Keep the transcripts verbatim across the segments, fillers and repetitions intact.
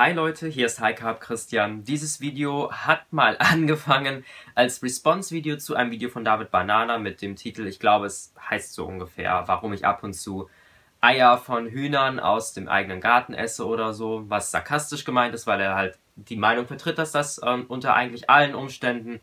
Hi Leute, hier ist Highcarb Christian. Dieses Video hat mal angefangen als Response-Video zu einem Video von David Banana mit dem Titel, ich glaube es heißt so ungefähr, warum ich ab und zu Eier von Hühnern aus dem eigenen Garten esse oder so, was sarkastisch gemeint ist, weil er halt die Meinung vertritt, dass das äh, unter eigentlich allen Umständen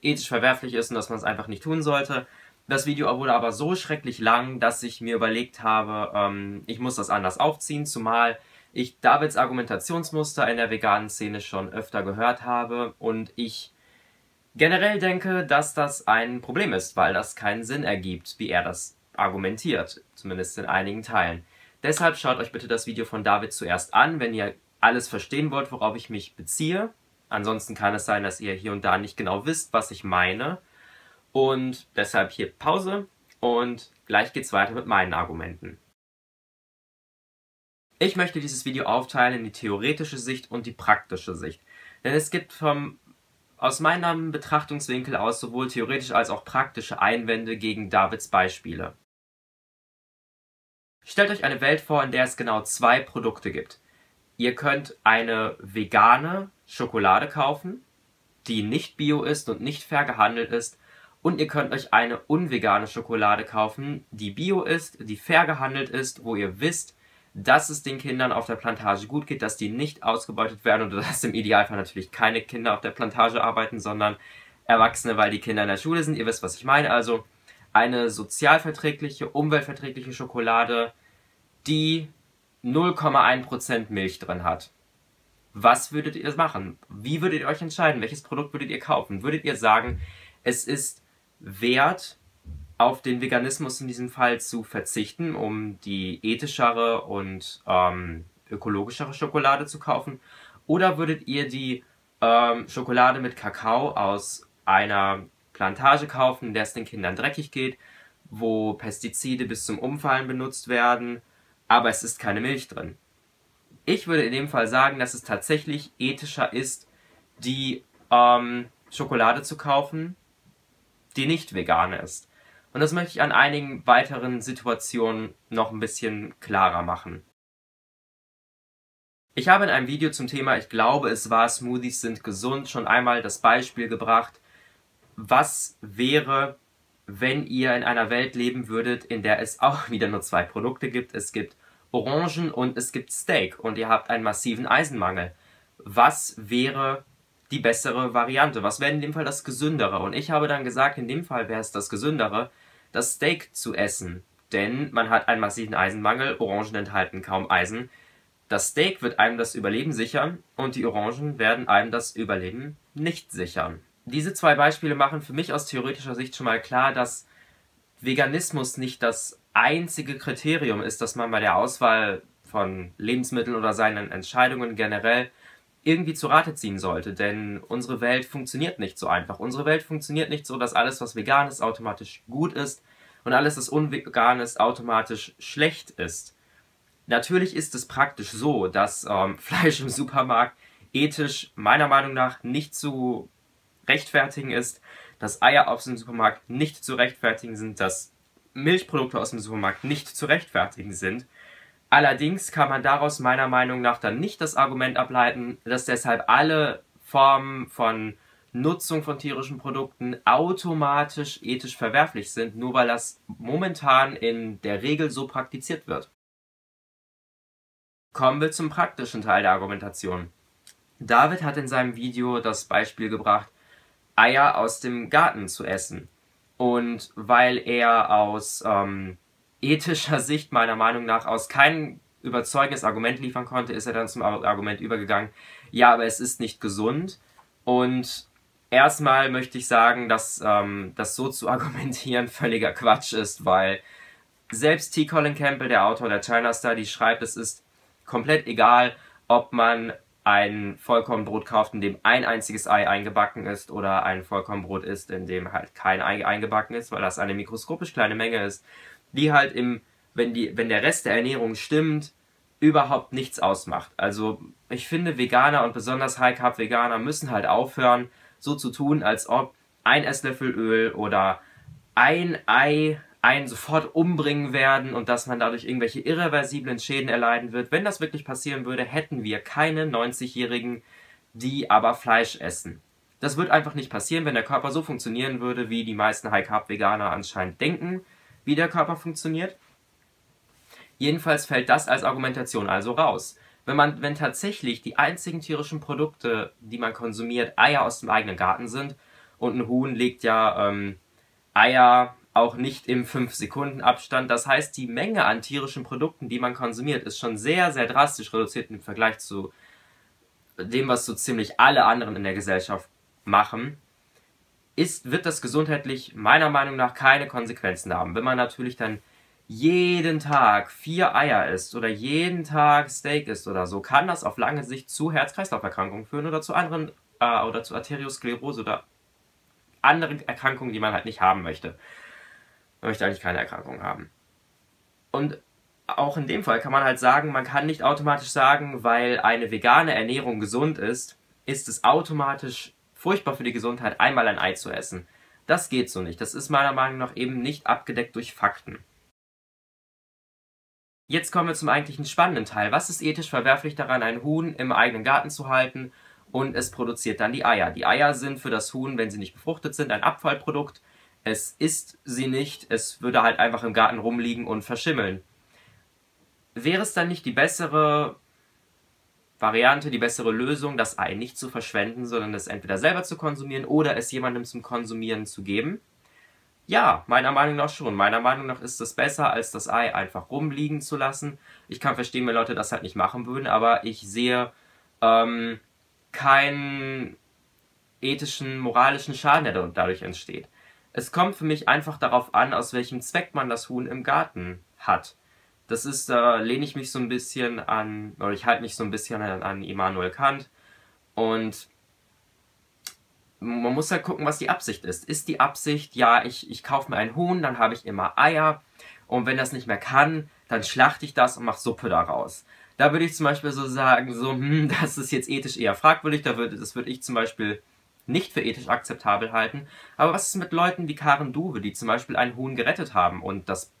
ethisch verwerflich ist und dass man es einfach nicht tun sollte. Das Video wurde aber so schrecklich lang, dass ich mir überlegt habe, ähm, ich muss das anders aufziehen, zumal ich Davids Argumentationsmuster in der veganen Szene schon öfter gehört habe und ich generell denke, dass das ein Problem ist, weil das keinen Sinn ergibt, wie er das argumentiert, zumindest in einigen Teilen. Deshalb schaut euch bitte das Video von David zuerst an, wenn ihr alles verstehen wollt, worauf ich mich beziehe. Ansonsten kann es sein, dass ihr hier und da nicht genau wisst, was ich meine. Und deshalb hier Pause und gleich geht's weiter mit meinen Argumenten. Ich möchte dieses Video aufteilen in die theoretische Sicht und die praktische Sicht. Denn es gibt vom, aus meinem Betrachtungswinkel aus sowohl theoretisch als auch praktische Einwände gegen Davids Beispiele. Stellt euch eine Welt vor, in der es genau zwei Produkte gibt. Ihr könnt eine vegane Schokolade kaufen, die nicht bio ist und nicht fair gehandelt ist. Und ihr könnt euch eine unvegane Schokolade kaufen, die bio ist, die fair gehandelt ist, wo ihr wisst, dass es den Kindern auf der Plantage gut geht, dass die nicht ausgebeutet werden oder dass im Idealfall natürlich keine Kinder auf der Plantage arbeiten, sondern Erwachsene, weil die Kinder in der Schule sind. Ihr wisst, was ich meine. Also eine sozialverträgliche, umweltverträgliche Schokolade, die null Komma eins Prozent Milch drin hat. Was würdet ihr machen? Wie würdet ihr euch entscheiden? Welches Produkt würdet ihr kaufen? Würdet ihr sagen, es ist wert, auf den Veganismus in diesem Fall zu verzichten, um die ethischere und ähm, ökologischere Schokolade zu kaufen? Oder würdet ihr die ähm, Schokolade mit Kakao aus einer Plantage kaufen, in der es den Kindern dreckig geht, wo Pestizide bis zum Umfallen benutzt werden, aber es ist keine Milch drin? Ich würde in dem Fall sagen, dass es tatsächlich ethischer ist, die ähm, Schokolade zu kaufen, die nicht vegane ist. Und das möchte ich an einigen weiteren Situationen noch ein bisschen klarer machen. Ich habe in einem Video zum Thema, ich glaube es war, Smoothies sind gesund, schon einmal das Beispiel gebracht, was wäre, wenn ihr in einer Welt leben würdet, in der es auch wieder nur zwei Produkte gibt. Es gibt Orangen und es gibt Steak und ihr habt einen massiven Eisenmangel. Was wäre die bessere Variante? Was wäre in dem Fall das Gesündere? Und ich habe dann gesagt, in dem Fall wäre es das Gesündere, das Steak zu essen, denn man hat einen massiven Eisenmangel, Orangen enthalten kaum Eisen. Das Steak wird einem das Überleben sichern und die Orangen werden einem das Überleben nicht sichern. Diese zwei Beispiele machen für mich aus theoretischer Sicht schon mal klar, dass Veganismus nicht das einzige Kriterium ist, dass man bei der Auswahl von Lebensmitteln oder seinen Entscheidungen generell irgendwie zu Rate ziehen sollte, denn unsere Welt funktioniert nicht so einfach. Unsere Welt funktioniert nicht so, dass alles, was vegan ist, automatisch gut ist und alles, was unvegan ist, automatisch schlecht ist. Natürlich ist es praktisch so, dass ähm, Fleisch im Supermarkt ethisch meiner Meinung nach nicht zu rechtfertigen ist, dass Eier aus dem Supermarkt nicht zu rechtfertigen sind, dass Milchprodukte aus dem Supermarkt nicht zu rechtfertigen sind. Allerdings kann man daraus meiner Meinung nach dann nicht das Argument ableiten, dass deshalb alle Formen von Nutzung von tierischen Produkten automatisch ethisch verwerflich sind, nur weil das momentan in der Regel so praktiziert wird. Kommen wir zum praktischen Teil der Argumentation. David hat in seinem Video das Beispiel gebracht, Eier aus dem Garten zu essen. Und weil er aus ähm, ethischer Sicht meiner Meinung nach aus kein überzeugendes Argument liefern konnte, ist er dann zum Argument übergegangen, ja, aber es ist nicht gesund. Und erstmal möchte ich sagen, dass ähm, das so zu argumentieren völliger Quatsch ist, weil selbst T. Colin Campbell, der Autor der China Study, schreibt, es ist komplett egal, ob man ein Vollkornbrot kauft, in dem ein einziges Ei eingebacken ist oder ein Vollkornbrot isst, in dem halt kein Ei eingebacken ist, weil das eine mikroskopisch kleine Menge ist, die halt im, wenn, die, wenn der Rest der Ernährung stimmt, überhaupt nichts ausmacht. Also ich finde, Veganer und besonders High-Carb-Veganer müssen halt aufhören, so zu tun, als ob ein Esslöffel Öl oder ein Ei einen sofort umbringen werden und dass man dadurch irgendwelche irreversiblen Schäden erleiden wird. Wenn das wirklich passieren würde, hätten wir keine neunzigjährigen, die aber Fleisch essen. Das wird einfach nicht passieren, wenn der Körper so funktionieren würde, wie die meisten High-Carb-Veganer anscheinend denken, wie der Körper funktioniert. Jedenfalls fällt das als Argumentation also raus. Wenn man, wenn tatsächlich die einzigen tierischen Produkte, die man konsumiert, Eier aus dem eigenen Garten sind, und ein Huhn legt ja ähm, Eier auch nicht im fünf Sekunden Abstand, das heißt, die Menge an tierischen Produkten, die man konsumiert, ist schon sehr, sehr drastisch reduziert im Vergleich zu dem, was so ziemlich alle anderen in der Gesellschaft machen, ist, wird das gesundheitlich meiner Meinung nach keine Konsequenzen haben. Wenn man natürlich dann jeden Tag vier Eier isst oder jeden Tag Steak isst oder so, kann das auf lange Sicht zu Herz-Kreislauf-Erkrankungen führen oder zu anderen äh, oder zu Arteriosklerose oder anderen Erkrankungen, die man halt nicht haben möchte. Man möchte eigentlich keine Erkrankung haben. Und auch in dem Fall kann man halt sagen, man kann nicht automatisch sagen, weil eine vegane Ernährung gesund ist, ist es automatisch furchtbar für die Gesundheit, einmal ein Ei zu essen. Das geht so nicht. Das ist meiner Meinung nach eben nicht abgedeckt durch Fakten. Jetzt kommen wir zum eigentlichen spannenden Teil. Was ist ethisch verwerflich daran, ein Huhn im eigenen Garten zu halten und es produziert dann die Eier? Die Eier sind für das Huhn, wenn sie nicht befruchtet sind, ein Abfallprodukt. Es isst sie nicht, es würde halt einfach im Garten rumliegen und verschimmeln. Wäre es dann nicht die bessere Variante, die bessere Lösung, das Ei nicht zu verschwenden, sondern es entweder selber zu konsumieren oder es jemandem zum Konsumieren zu geben? Ja, meiner Meinung nach schon. Meiner Meinung nach ist es besser, als das Ei einfach rumliegen zu lassen. Ich kann verstehen, wenn Leute das halt nicht machen würden, aber ich sehe ähm, keinen ethischen, moralischen Schaden, der dadurch entsteht. Es kommt für mich einfach darauf an, aus welchem Zweck man das Huhn im Garten hat. Das ist, da äh, lehne ich mich so ein bisschen an, oder ich halte mich so ein bisschen an, an Immanuel Kant. Und man muss halt gucken, was die Absicht ist. Ist die Absicht, ja, ich, ich kaufe mir ein Huhn, dann habe ich immer Eier. Und wenn das nicht mehr kann, dann schlachte ich das und mache Suppe daraus. Da würde ich zum Beispiel so sagen, so, hm, das ist jetzt ethisch eher fragwürdig. Da würde, das würde ich zum Beispiel nicht für ethisch akzeptabel halten. Aber was ist mit Leuten wie Karen Duve, die zum Beispiel ein Huhn gerettet haben? Und das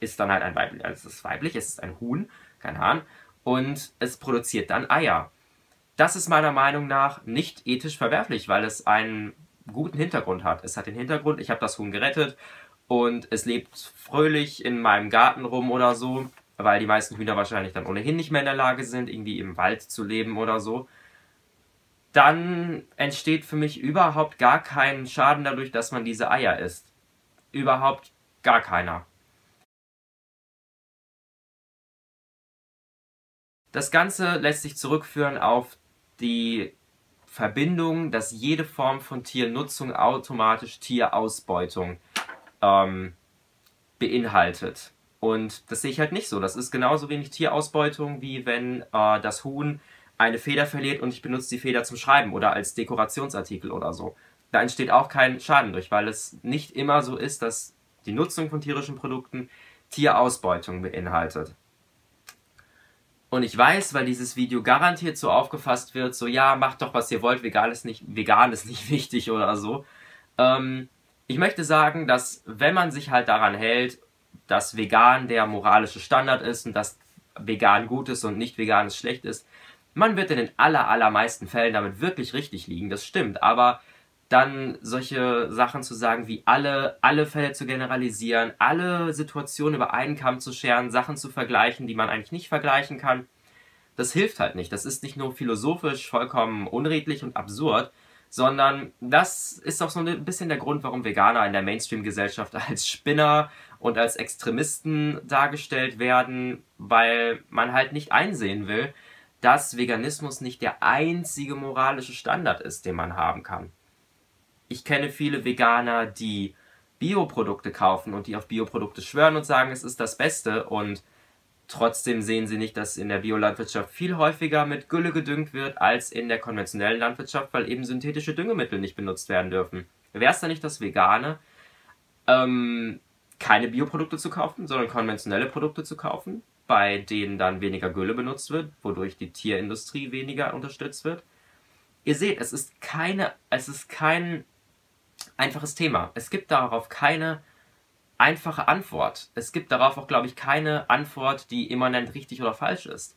ist dann halt ein weiblich, also es ist weiblich, es ist ein Huhn, kein Hahn. Und es produziert dann Eier. Das ist meiner Meinung nach nicht ethisch verwerflich, weil es einen guten Hintergrund hat. Es hat den Hintergrund, ich habe das Huhn gerettet und es lebt fröhlich in meinem Garten rum oder so, weil die meisten Hühner wahrscheinlich dann ohnehin nicht mehr in der Lage sind, irgendwie im Wald zu leben oder so. Dann entsteht für mich überhaupt gar kein Schaden dadurch, dass man diese Eier isst. Überhaupt gar keiner. Das Ganze lässt sich zurückführen auf die Verbindung, dass jede Form von Tiernutzung automatisch Tierausbeutung ähm, beinhaltet. Und das sehe ich halt nicht so. Das ist genauso wenig Tierausbeutung, wie wenn äh, das Huhn eine Feder verliert und ich benutze die Feder zum Schreiben oder als Dekorationsartikel oder so. Da entsteht auch kein Schaden durch, weil es nicht immer so ist, dass die Nutzung von tierischen Produkten Tierausbeutung beinhaltet. Und ich weiß, weil dieses Video garantiert so aufgefasst wird, so, ja, macht doch, was ihr wollt, vegan ist nicht, vegan ist nicht wichtig oder so. Ähm, ich möchte sagen, dass wenn man sich halt daran hält, dass vegan der moralische Standard ist und dass vegan gut ist und nicht vegan ist schlecht ist, man wird in den aller, allermeisten Fällen damit wirklich richtig liegen, das stimmt. Aber dann solche Sachen zu sagen wie alle, alle Fälle zu generalisieren, alle Situationen über einen Kamm zu scheren, Sachen zu vergleichen, die man eigentlich nicht vergleichen kann, das hilft halt nicht. Das ist nicht nur philosophisch vollkommen unredlich und absurd, sondern das ist auch so ein bisschen der Grund, warum Veganer in der Mainstream-Gesellschaft als Spinner und als Extremisten dargestellt werden, weil man halt nicht einsehen will, dass Veganismus nicht der einzige moralische Standard ist, den man haben kann. Ich kenne viele Veganer, die Bioprodukte kaufen und die auf Bioprodukte schwören und sagen, es ist das Beste, und trotzdem sehen sie nicht, dass in der Biolandwirtschaft viel häufiger mit Gülle gedüngt wird als in der konventionellen Landwirtschaft, weil eben synthetische Düngemittel nicht benutzt werden dürfen. Wäre es dann nicht das Vegane, ähm, keine Bioprodukte zu kaufen, sondern konventionelle Produkte zu kaufen, bei denen dann weniger Gülle benutzt wird, wodurch die Tierindustrie weniger unterstützt wird? Ihr seht, es ist keine, es ist kein einfaches Thema. Es gibt darauf keine einfache Antwort. Es gibt darauf auch, glaube ich, keine Antwort, die immanent richtig oder falsch ist.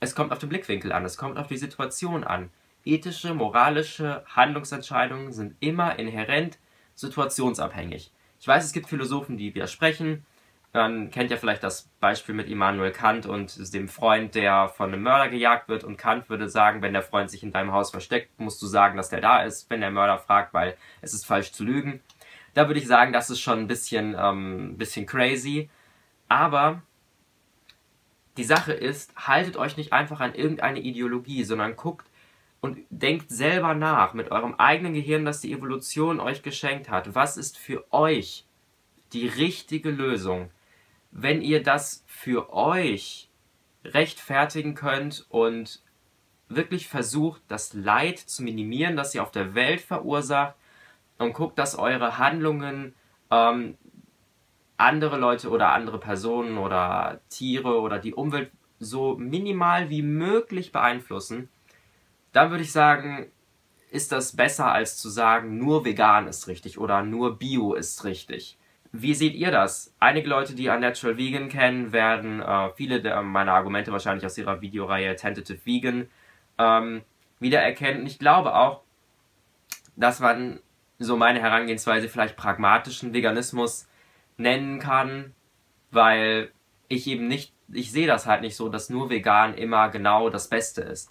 Es kommt auf den Blickwinkel an, es kommt auf die Situation an. Ethische, moralische Handlungsentscheidungen sind immer inhärent situationsabhängig. Ich weiß, es gibt Philosophen, die widersprechen. Man kennt ja vielleicht das Beispiel mit Immanuel Kant und dem Freund, der von einem Mörder gejagt wird. Und Kant würde sagen, wenn der Freund sich in deinem Haus versteckt, musst du sagen, dass der da ist, wenn der Mörder fragt, weil es ist falsch zu lügen. Da würde ich sagen, das ist schon ein bisschen, ähm, bisschen crazy. Aber die Sache ist, haltet euch nicht einfach an irgendeine Ideologie, sondern guckt und denkt selber nach mit eurem eigenen Gehirn, das die Evolution euch geschenkt hat. Was ist für euch die richtige Lösung? Wenn ihr das für euch rechtfertigen könnt und wirklich versucht, das Leid zu minimieren, das ihr auf der Welt verursacht, und guckt, dass eure Handlungen ähm, andere Leute oder andere Personen oder Tiere oder die Umwelt so minimal wie möglich beeinflussen, dann würde ich sagen, ist das besser, als zu sagen, nur vegan ist richtig oder nur Bio ist richtig. Wie seht ihr das? Einige Leute, die Unnatural Vegan kennen, werden äh, viele der, meiner Argumente wahrscheinlich aus ihrer Videoreihe Tentative Vegan ähm, wiedererkennen. Ich glaube auch, dass man so meine Herangehensweise vielleicht pragmatischen Veganismus nennen kann, weil ich eben nicht, ich sehe das halt nicht so, dass nur vegan immer genau das Beste ist.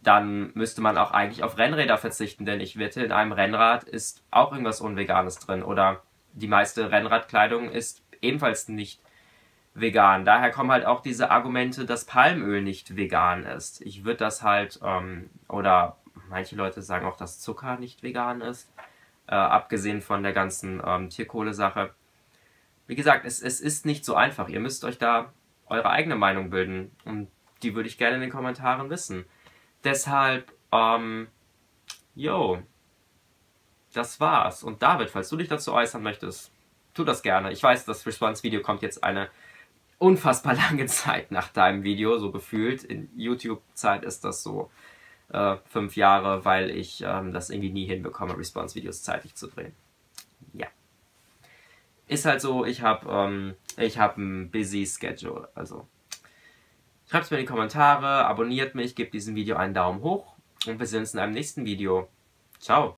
Dann müsste man auch eigentlich auf Rennräder verzichten, denn ich wette, in einem Rennrad ist auch irgendwas Unveganes drin oder die meiste Rennradkleidung ist ebenfalls nicht vegan. Daher kommen halt auch diese Argumente, dass Palmöl nicht vegan ist. Ich würde das halt, ähm, oder manche Leute sagen auch, dass Zucker nicht vegan ist, äh, abgesehen von der ganzen ähm, Tierkohle-Sache. Wie gesagt, es, es ist nicht so einfach. Ihr müsst euch da eure eigene Meinung bilden und die würde ich gerne in den Kommentaren wissen. Deshalb, ähm, yo, das war's. Und David, falls du dich dazu äußern möchtest, tu das gerne. Ich weiß, das Response-Video kommt jetzt eine unfassbar lange Zeit nach deinem Video, so gefühlt. In YouTube-Zeit ist das so. Äh, fünf Jahre, weil ich ähm, das irgendwie nie hinbekomme, Response-Videos zeitig zu drehen. Ja. Ist halt so, ich habe ähm, ich hab ein busy Schedule. Also schreibt es mir in die Kommentare, abonniert mich, gebt diesem Video einen Daumen hoch und wir sehen uns in einem nächsten Video. Ciao!